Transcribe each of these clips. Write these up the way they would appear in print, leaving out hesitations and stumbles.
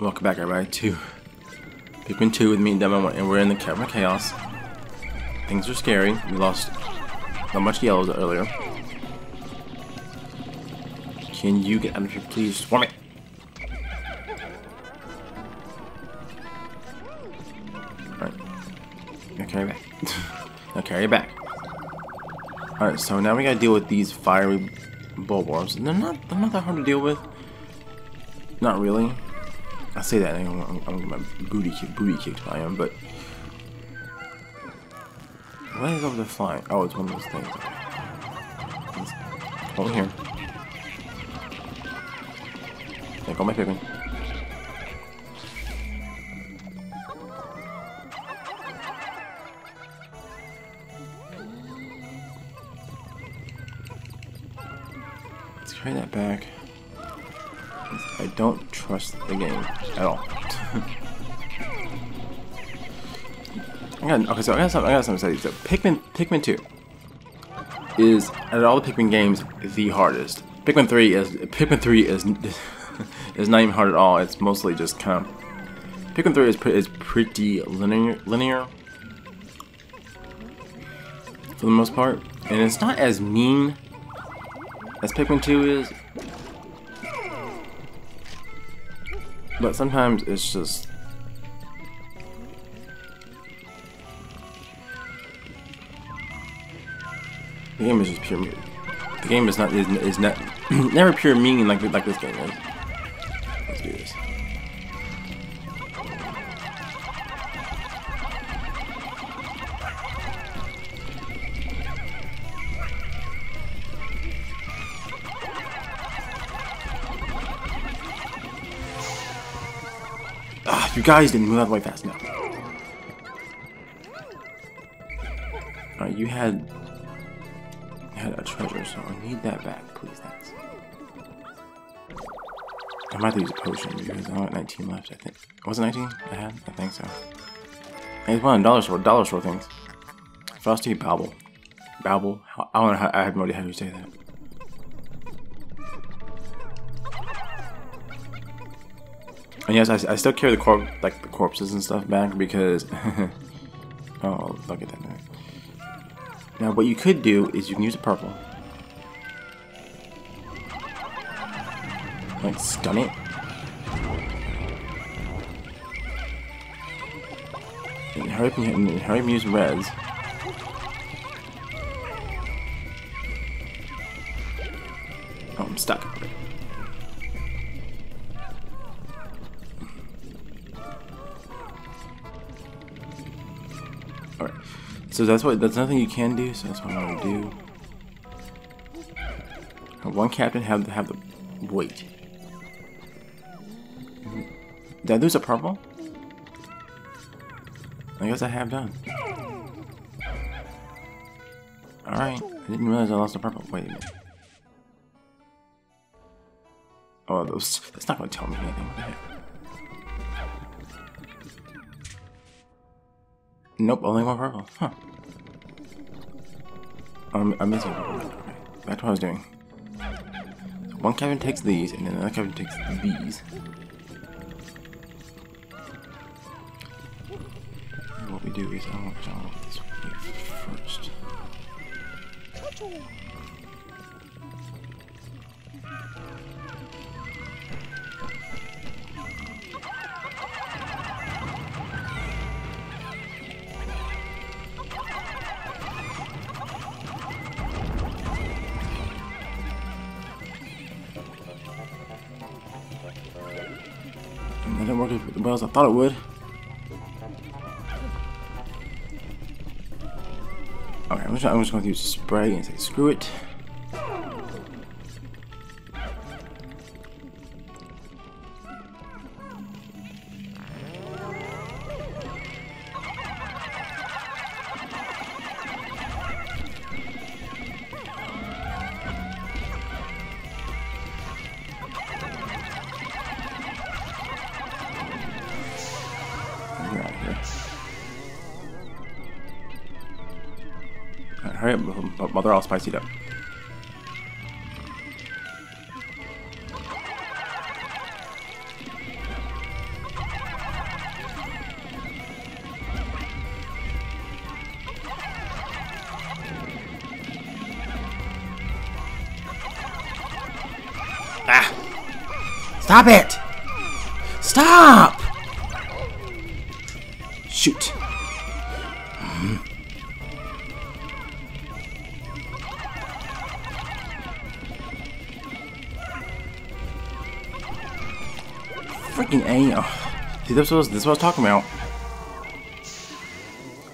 Welcome back, everybody, to Pikmin 2 with me and Demo, and we're in the Cavern of Chaos. Things are scary. We lost not much yellows earlier. Can you get out of here, please? Swarm it! Alright. I'll carry you back. I'll carry you back. Alright, so now we gotta deal with these fiery bulborbs. They're not that hard to deal with. Not really. I say that, I'm gonna get my booty kicked by him, but... What is over there flying? Oh, it's one of those things. Over here. Take all my Pikmin. Let's carry that back. I don't trust the game at all. Okay, so I got something to say. So Pikmin 2 is, out of all the Pikmin games, the hardest. Pikmin 3 is is not even hard at all. It's mostly just kind of. Pikmin 3 is pretty linear for the most part, and it's not as mean as Pikmin 2 is. But sometimes it's just the game is just pure mean. The game is not never pure mean like this game is. Let's do this. You guys didn't move out of the way fast enough. Alright, you had a treasure, so I need that back, please. Thanks. I might have to use a potion because I don't have 19 left, I think. Was it 19? I think so. There's one dollar store things. Frosty Babble. Babble? I don't know how, I have no idea how you say that. And yes, I still carry the corpses and stuff back because oh, look at that. Now what you could do is you can use a purple, like stun it, and hurry up and use reds. Oh, I'm stuck. So that's nothing you can do. So that's what I want to do. One captain have the wait. Did I lose a purple? I guess I have done. All right, I didn't realize I lost a purple. Wait a minute. Oh, those. That's not going to tell me anything. What the heck? Nope, only one purple. Huh. I'm missing one. Okay, that's what I was doing. So one cabin takes these, and then another cabin takes these. And what we do is I want to get this one first. Didn't work as well as I thought it would. Okay, I'm just going to use spray and say screw it. Hurry up, while they're all spicied up. Stop it! Stop! Shoot. Freaking A. Oh. See, this was what I was talking about.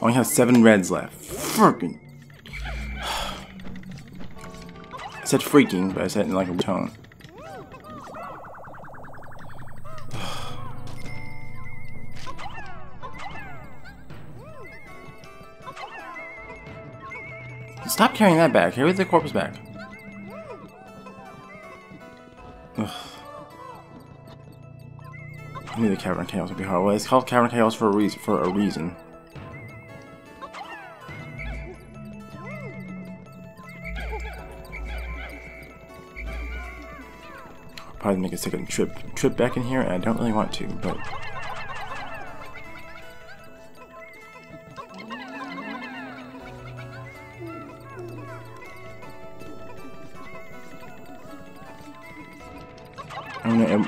Only have 7 reds left. Freaking. I said freaking, but I said it in like a tone. Stop carrying that back. Carry the corpse back. Ugh. I knew the Cavern of Chaos would be hard. Well, it's called Cavern of Chaos for a reason. Probably make a second trip back in here, and I don't really want to, but.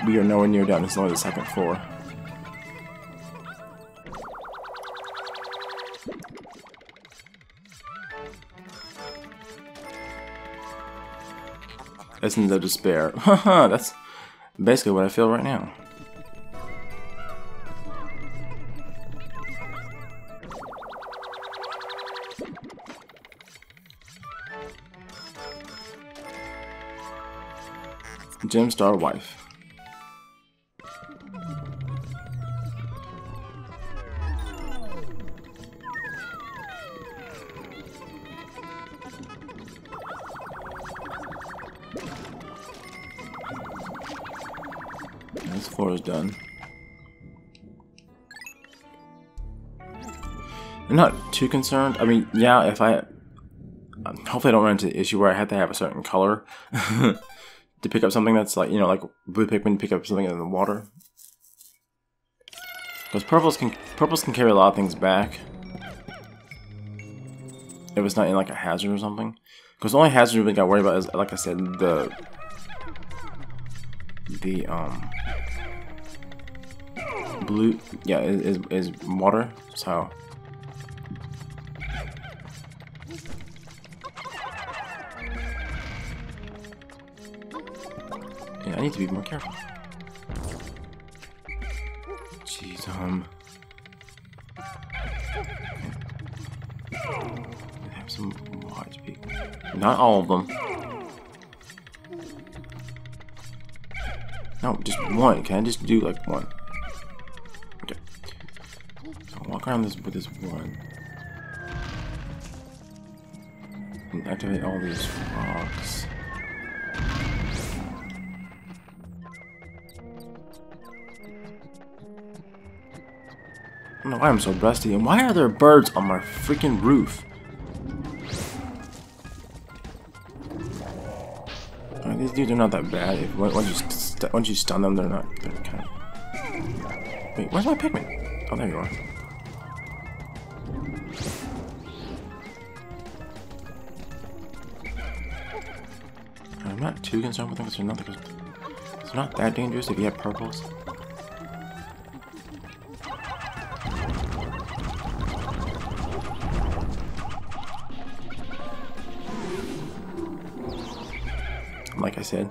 We are nowhere near down. It's only the second floor. Essence of despair. Haha, that's basically what I feel right now. Gemstar Wife. Floor is done. I'm not too concerned. I mean, yeah, if I hopefully I don't run into the issue where I have to have a certain color to pick up something that's like, you know, like blue Pikmin pick up something in the water. Because purples can carry a lot of things back if it's not in like a hazard or something. Because the only hazard we gotta worry about is, like I said, the blue, yeah, is water, so yeah, I need to be more careful. Jeez, I have some more HP. Not all of them. No, just one. Can I just do like one? Walk around this with this one and activate all these rocks. I don't know why I'm so rusty, and why are there birds on my freaking roof? Right, these dudes are not that bad. If, once you stun them, they're not. They're kind of... Wait, where's my Pikmin? Oh, there you are. I'm not too concerned with them because it's not that dangerous if you have purples. Like I said.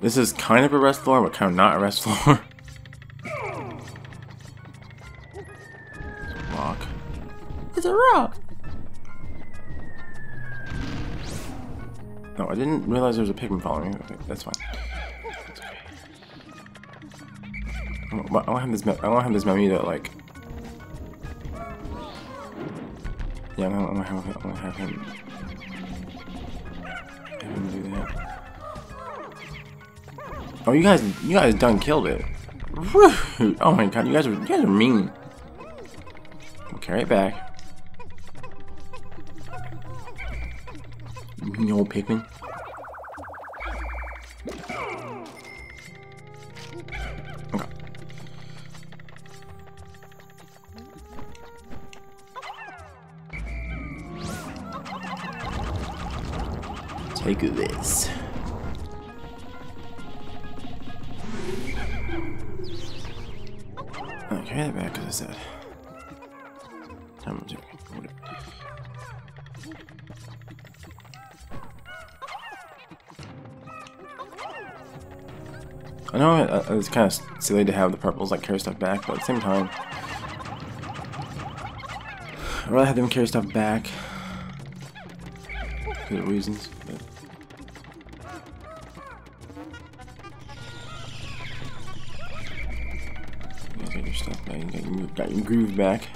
This is kind of a rest floor, but kind of not a rest floor. Rock. It's a rock! No, I didn't realize there was a Pikmin following me. Okay, that's fine. That's okay. I don't have this menu that, like... Yeah, I'm gonna have him... do that. Oh, you guys done killed it. Rude. Oh my god, you guys are mean. I'll carry it back. You old Pikmin. Take this. Okay, back to the set. I'm joking. Whatever. I know it's kind of silly to have the purples like carry stuff back, but at the same time, I'd rather have them carry stuff back for good reasons. But. You got your stuff back, you got your groove back.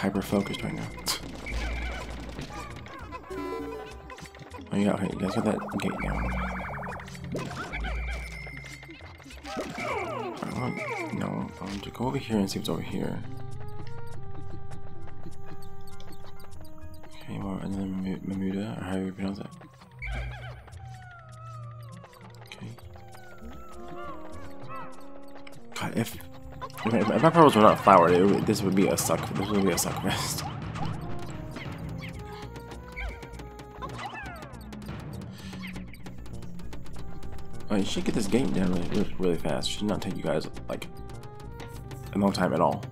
Hyper-focused right now. Oh yeah, okay, you guys got that gate down. I want, no, I want to go over here and see what's over here. Okay, well, another Mamuda, or however you pronounce that. Okay. God, if my pearls were not flowered, this would be a suck. This would be a suck fest. I mean, you should get this game down really fast. It should not take you guys like a long time at all.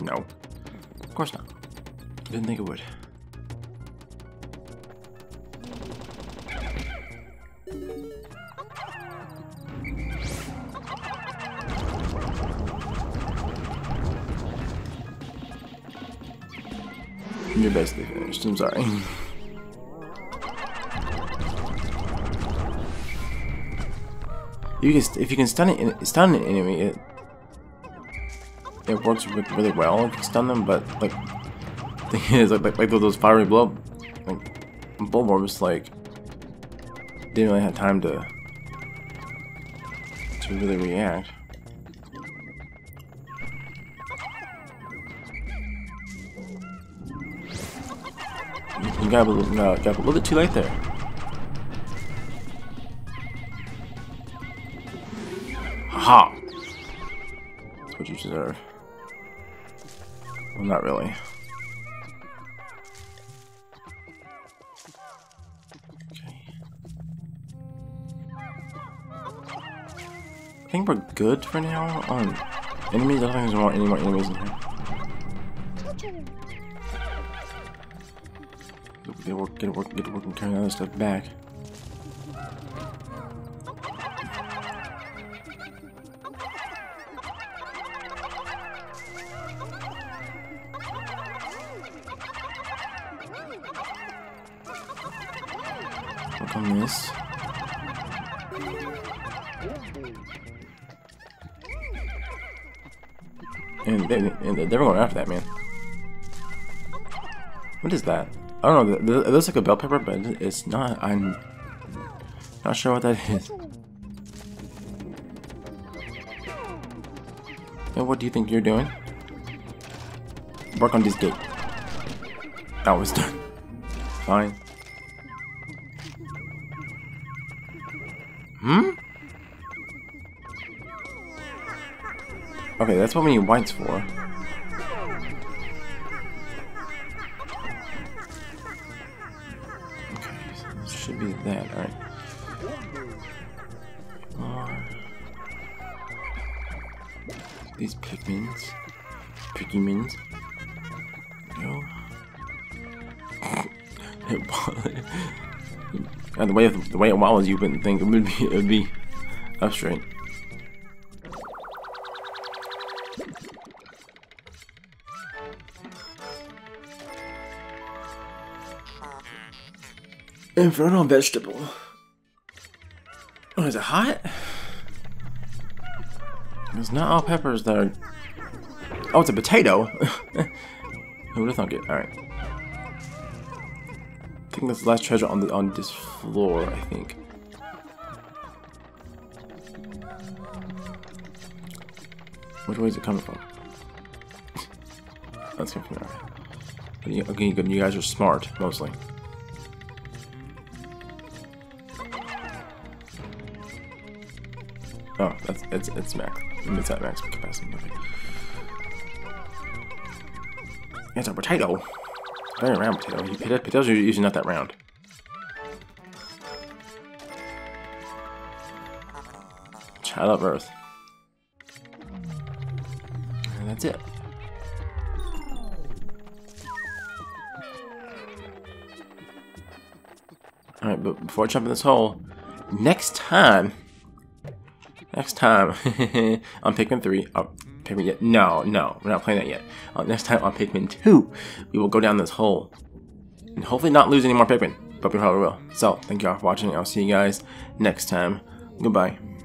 No, of course not. Didn't think it would. You're basically finished, I'm sorry. If you can stun an enemy, it works really well if you stun them, but like the thing is like those fiery Bulborbs like didn't really have time to really react. You got a little bit too late there. Haha! That's what you deserve. Well, not really. Okay. I think we're good for now on enemies. I don't think there's any more enemies in here. Get to work and turn the other stuff back. Work on this. And they were going after that, man. What is that? I don't know, it looks like a bell pepper, but it's not. I'm not sure what that is. And what do you think you're doing? Work on this gate. That was done. Fine. Hmm? Okay, that's what we need whites for. Should be that, alright. These Pikmin. No. the way it wobbles, you wouldn't think it would be up straight. Inferno vegetable. Oh, is it hot? It's not all peppers that are. Oh, it's a potato. Who would have thunk it? All right. I think that's the last treasure on this floor. I think. Which way is it coming from? That's coming from there. Okay, good. You guys are smart, mostly. It's max. It's at maximum capacity. I think. It's a potato. Very round potato. Potatoes are usually not that round. Child of Earth. And that's it. Alright, but before I jump in this hole, next time on Pikmin 3, no, we're not playing that yet. Next time on Pikmin 2, we will go down this hole and hopefully not lose any more Pikmin, but we probably will. So, thank you all for watching, and I'll see you guys next time. Goodbye.